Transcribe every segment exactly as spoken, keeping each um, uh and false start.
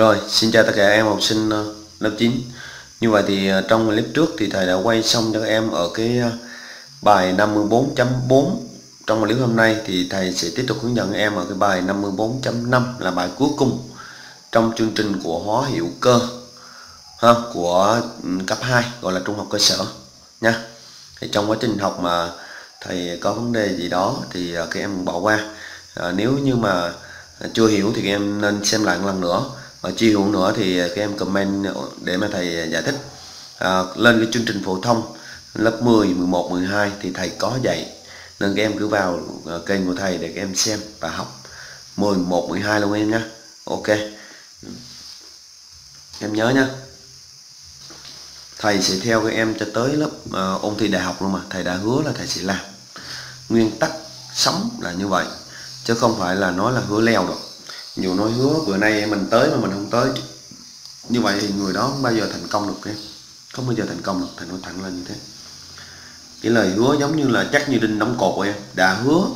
Rồi, xin chào tất cả em học sinh lớp chín. Như vậy thì trong clip trước thì thầy đã quay xong cho các em ở cái bài năm mươi bốn chấm bốn. Trong clip hôm nay thì thầy sẽ tiếp tục hướng dẫn em ở cái bài năm mươi bốn chấm năm là bài cuối cùng trong chương trình của hóa hữu cơ ha, của cấp hai gọi là trung học cơ sở nha. Thì trong quá trình học mà thầy có vấn đề gì đó thì các em bỏ qua. À, nếu như mà chưa hiểu thì các em nên xem lại một lần nữa, và chưa hiểu nữa thì các em comment để mà thầy giải thích. À, lên cái chương trình phổ thông lớp mười, mười một, mười hai thì thầy có dạy, nên các em cứ vào kênh của thầy để các em xem và học mười một, mười hai luôn em nhé. Ok, em nhớ nhé, thầy sẽ theo các em cho tới lớp uh, ôn thi đại học luôn mà thầy đã hứa là thầy sẽ làm. Nguyên tắc sống là như vậy, chứ không phải là nói là hứa leo được. Nhiều nói hứa bữa nay mình tới mà mình không tới, như vậy thì người đó không bao giờ thành công được em. Không bao giờ thành công được, thầy nói thẳng là như thế. Cái lời hứa giống như là chắc như đinh đóng cột của em. Đã hứa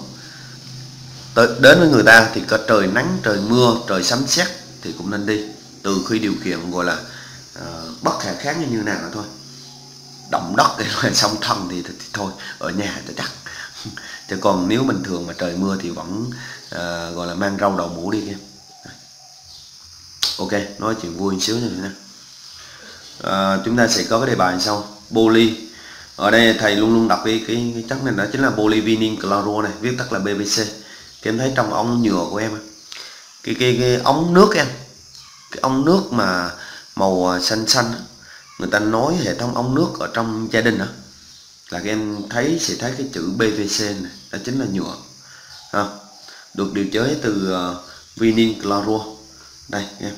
tới, đến với người ta thì có trời nắng, trời mưa, trời sấm sét thì cũng nên đi, từ khi điều kiện gọi là uh, bất khả kháng như như nào là thôi. Động đất thì là sông thần thì, thì, thì thôi, ở nhà thì chắc. Chứ còn nếu bình thường mà trời mưa thì vẫn à, gọi là mang rau đậu mũ đi em. Ok, nói chuyện vui một xíu nha. À, chúng ta sẽ có cái đề bài sau. Poly, ở đây thầy luôn luôn đọc cái, cái, cái chất này, đó chính là polyvinyl chloride này, viết tắt là pê vê xê. Các em thấy trong ống nhựa của em, cái cái, cái ống nước em, cái ống nước mà màu xanh xanh, người ta nói hệ thống ống nước ở trong gia đình đó, là các em thấy sẽ thấy cái chữ pê vê xê này, đó chính là nhựa ha, được điều chế từ uh, vinyl chloride. Đây em,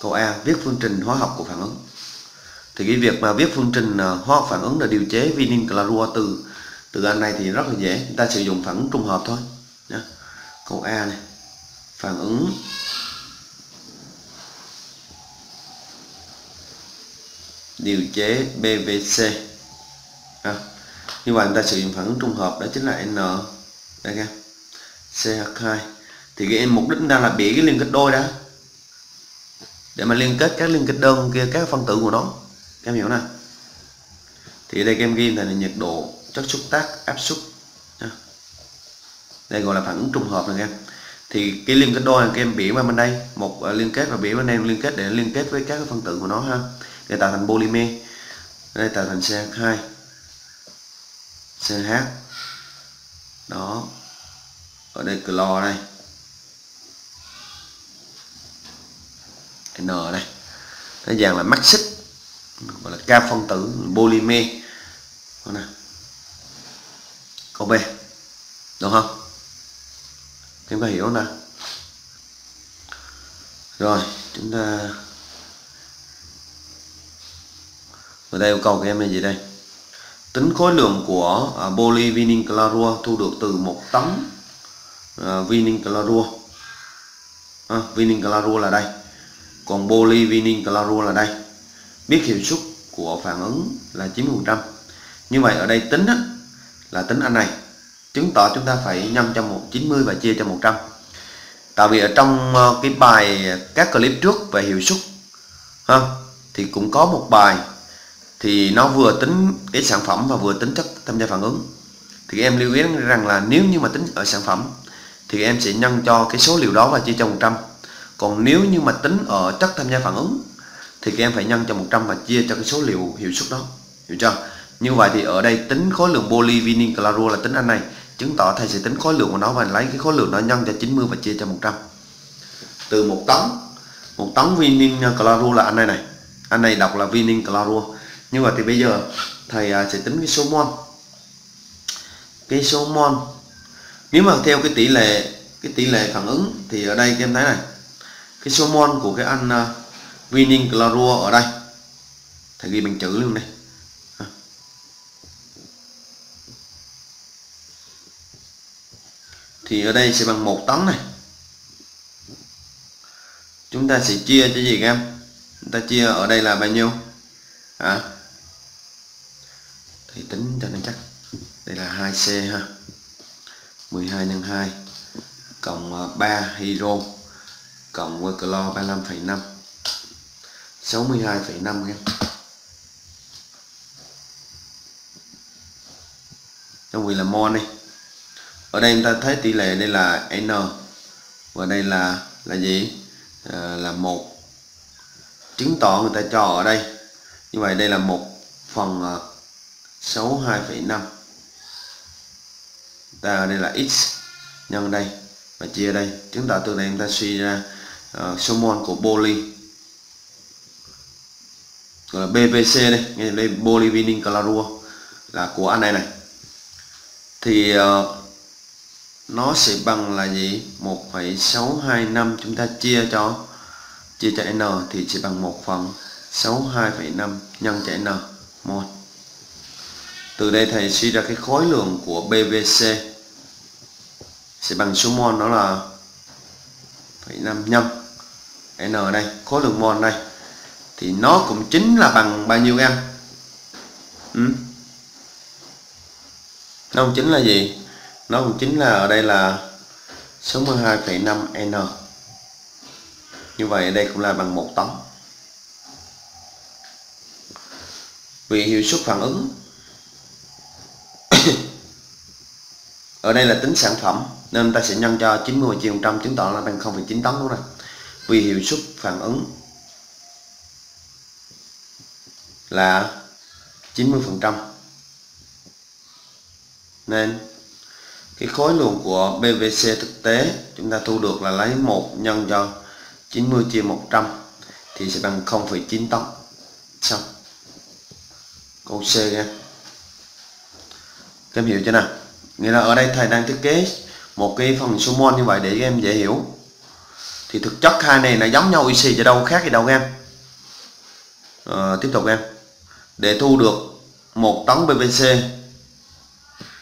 câu A viết phương trình hóa học của phản ứng. Thì cái việc mà viết phương trình uh, hóa học phản ứng là điều chế vinyl chloride từ từ anh này thì rất là dễ, chúng ta sử dụng phản ứng trung hợp thôi nha. Câu A này, phản ứng điều chế pê vê xê. À, như vậy chúng ta sử dụng phản ứng trung hợp, đó chính là N đây em, xê hát hai. Thì cái em mục đích chúng ta là bẻ cái liên kết đôi đã, để mà liên kết các liên kết đơn kia, các phân tử của nó, các em hiểu nè. Thì ở đây em ghi là nhiệt độ, chất xúc tác, áp suất. À, đây gọi là phản ứng trung hợp này em. Thì cái liên kết đôi là em bẻ qua bên đây, một liên kết và bẻ bên đây liên kết để liên kết với các phân tử của nó ha, để tạo thành polymer. Đây tạo thành xê hát hai, xê hát đó, ở đây clo đây, N đây, nó dạng là mắc xích, gọi là ca phân tử polymer. Câu B đúng không, em có hiểu nè. Rồi chúng ta ở đây yêu cầu các em là gì đây? Tính khối lượng của uh, polyvinyl chloride thu được từ một tấn uh, vinyl chloride. À, vinyl chloride là đây, còn polyvinyl chloride là đây. Biết hiệu suất của phản ứng là chín mươi phần trăm. Như vậy ở đây tính á, là tính anh này, chứng tỏ chúng ta phải nhân cho một trăm chín mươi và chia cho một trăm. Tại vì ở trong uh, cái bài các clip trước về hiệu suất ha, thì cũng có một bài thì nó vừa tính cái sản phẩm và vừa tính chất tham gia phản ứng. Thì em lưu ý rằng là nếu như mà tính ở sản phẩm thì em sẽ nhân cho cái số liệu đó và chia cho một trăm. Còn nếu như mà tính ở chất tham gia phản ứng thì các em phải nhân cho một trăm và chia cho cái số liệu hiệu suất đó, hiểu chưa? Như vậy thì ở đây tính khối lượng polyvinyl chloride là tính anh này, chứng tỏ thầy sẽ tính khối lượng của nó và lấy cái khối lượng đó nhân cho chín mươi và chia cho một trăm. Từ một tấn, một tấn vinyl chloride là anh này này, anh này đọc là vinyl chloride. Như vậy thì bây giờ thầy sẽ tính cái số mol. Cái số mol nếu mà theo cái tỷ lệ cái tỷ lệ phản ứng thì ở đây các em thấy này, cái số mol của cái anh uh, vinyl chloride ở đây thầy ghi bằng chữ luôn đây. Thì ở đây sẽ bằng một tấn này. Chúng ta sẽ chia cho gì các em? Chúng ta chia ở đây là bao nhiêu? À, thì tính cho nó chắc. Đây là hai xê ha, mười hai nhân hai cộng ba hydro cộng clo ba mươi lăm phẩy năm sáu mươi hai phẩy năm em. Trong vì là mol đi. Ở đây chúng ta thấy tỷ lệ đây là N và đây là là gì? À, là một. Chứng tỏ người ta cho ở đây. Như vậy đây là một phần sáu mươi hai phẩy năm. Ta đây là x nhân đây và chia đây. Chứng tỏ từ này chúng ta suy ra uh, số mol của poly. Gọi là pê vê xê đây, nghe đây polyvinyl chloride là của anh này này. Thì uh, nó sẽ bằng là gì? một phẩy sáu hai năm chúng ta chia cho chia cho n thì sẽ bằng một phần sáu mươi hai phẩy năm nhân cho n mol. Từ đây thầy suy ra cái khối lượng của pê vê xê sẽ bằng số mol đó là phẩy năm nhân n ở đây, khối lượng mol đây. Thì nó cũng chính là bằng bao nhiêu em? Ừ. Nó cũng chính là gì? Nó cũng chính là ở đây là sáu mươi hai phẩy năm N. Như vậy ở đây cũng là bằng một tấn. Vì hiệu suất phản ứng ở đây là tính sản phẩm nên ta sẽ nhân cho chín mươi phần trăm, chứng tỏ là bằng không phẩy chín tấn đúng rồi. Vì hiệu suất phản ứng là chín mươi phần trăm nên cái khối lượng của pê vê xê thực tế chúng ta thu được là lấy một nhân cho chín mươi chia một trăm thì sẽ bằng không phẩy chín tấn. Xong câu C nha. Các em hiểu chưa nào? Nghĩa là ở đây thầy đang thiết kế một cái phần số mol như vậy để các em dễ hiểu. Thì thực chất hai này là giống nhau y xì, chứ đâu khác gì đâu em. À, tiếp tục em. Để thu được một tấn pê vê xê,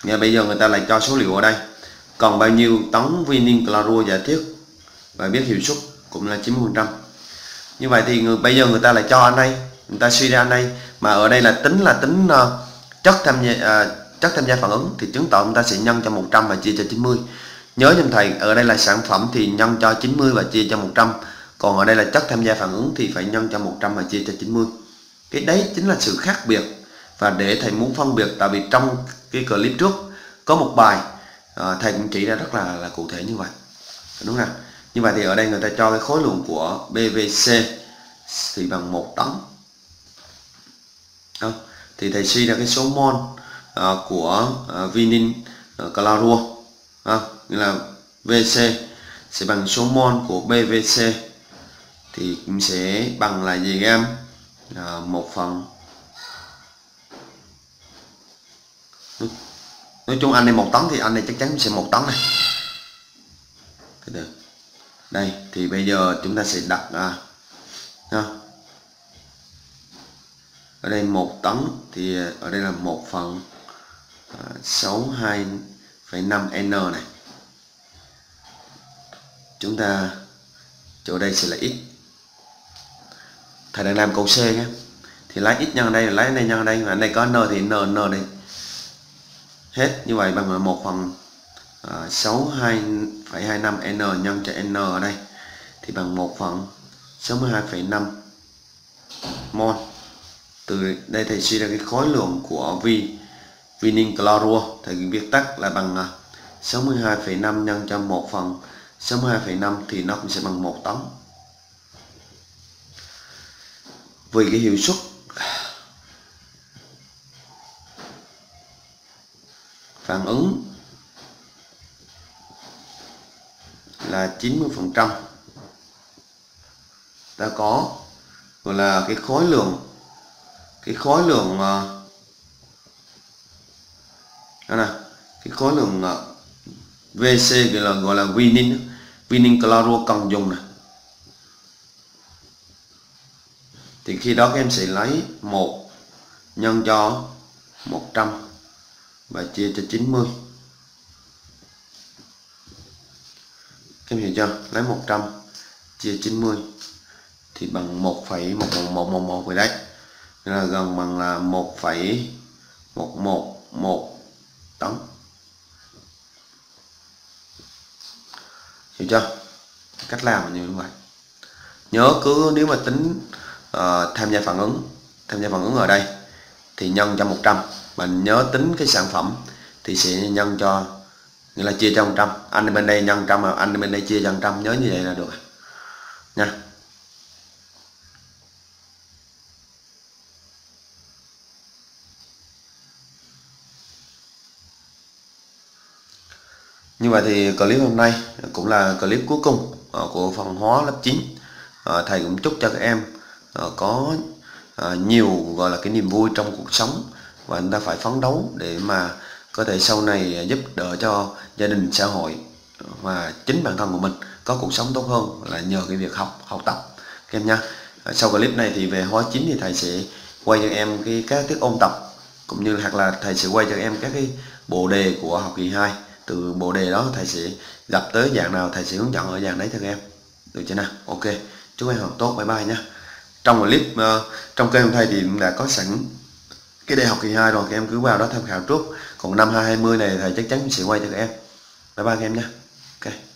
nghe bây giờ người ta lại cho số liệu ở đây còn bao nhiêu tấn vinyl chloride giả thiết và biết hiệu suất cũng là chín mươi phần trăm. Như vậy thì người, bây giờ người ta lại cho anh đây, người ta suy ra anh đây mà ở đây là tính là tính uh, chất tham gia uh, chất tham gia phản ứng thì chứng tỏ chúng ta sẽ nhân cho một trăm và chia cho chín mươi. Nhớ giùm thầy ở đây là sản phẩm thì nhân cho chín mươi và chia cho một trăm, còn ở đây là chất tham gia phản ứng thì phải nhân cho một trăm và chia cho chín mươi. Cái đấy chính là sự khác biệt và để thầy muốn phân biệt, tại vì trong cái clip trước có một bài à, thầy cũng chỉ ra rất là là cụ thể như vậy đúng không? Như vậy thì ở đây người ta cho cái khối lượng của pê vê xê thì bằng một tấn. À, thì thầy suy ra cái số mol à, của à, vinyl chloride à, nghĩa là vê xê sẽ bằng số mol của pê vê xê thì cũng sẽ bằng là gì em? À, một phần nói chung anh này một tấn thì anh này chắc chắn sẽ một tấn này. Được. Đây thì bây giờ chúng ta sẽ đặt à, à. Ở đây một tấn thì ở đây là một phần à, sáu mươi hai phẩy năm N này. Chúng ta chỗ đây sẽ là x. Thầy đang làm câu C nhé. Thì lấy x nhân đây, lấy này nhân đây, và đây có n thì n n đây. Hết, như vậy bằng là một phần sáu mươi hai phẩy hai năm N nhân cho N ở đây thì bằng một phần sáu mươi hai phẩy năm mol. Từ đây thầy suy ra cái khối lượng của vi vinyl chloride thầy viết tắt là bằng sáu mươi hai phẩy năm nhân cho một phần sáu mươi hai phẩy năm thì nó cũng sẽ bằng một tấn. Vì cái hiệu suất phản ứng là chín mươi phần trăm, ta có gọi là cái khối lượng cái khối lượng đó nè, cái khối lượng vê xê gọi là gọi là vinyl vinyl chloride cần dùng này. Thì khi đó các em sẽ lấy một nhân cho một trăm và chia cho chín mươi. Các em hiểu chưa? Lấy một trăm chia chín mươi thì bằng một phẩy một một một một vậy đấy. Nghĩa là gần bằng là một phẩy một một một tấn. Hiểu chưa? Cách làm như vậy. Nhớ cứ nếu mà tính uh, tham gia phản ứng tham gia phản ứng ở đây thì nhân cho một trăm. Mình nhớ tính cái sản phẩm thì sẽ nhân cho, nghĩa là chia cho một trăm, anh bên đây nhân một trăm mà anh bên đây chia cho một trăm, nhớ như vậy là được nha. Như vậy thì clip hôm nay cũng là clip cuối cùng của phần hóa lớp chín. Thầy cũng chúc cho các em có nhiều gọi là cái niềm vui trong cuộc sống, và chúng ta phải phấn đấu để mà có thể sau này giúp đỡ cho gia đình, xã hội và chính bản thân của mình có cuộc sống tốt hơn là nhờ cái việc học học tập các em nha. Sau clip này thì về hóa chín thì thầy sẽ quay cho em cái các tiết ôn tập, cũng như hoặc là thầy sẽ quay cho em các cái bộ đề của học kỳ hai. Từ bộ đề đó thầy sẽ gặp tới dạng nào thầy sẽ hướng dẫn ở dạng đấy cho các em, được chưa nào? Ok, chúc em học tốt, bye bye nhé. Trong clip uh, trong kênh thầy thì đã có sẵn cái đề học kỳ hai rồi, các em cứ vào đó tham khảo trước. Còn năm hai nghìn không trăm hai mươi này thầy chắc chắn sẽ quay cho các em. Bye bye các em nhé. Ok.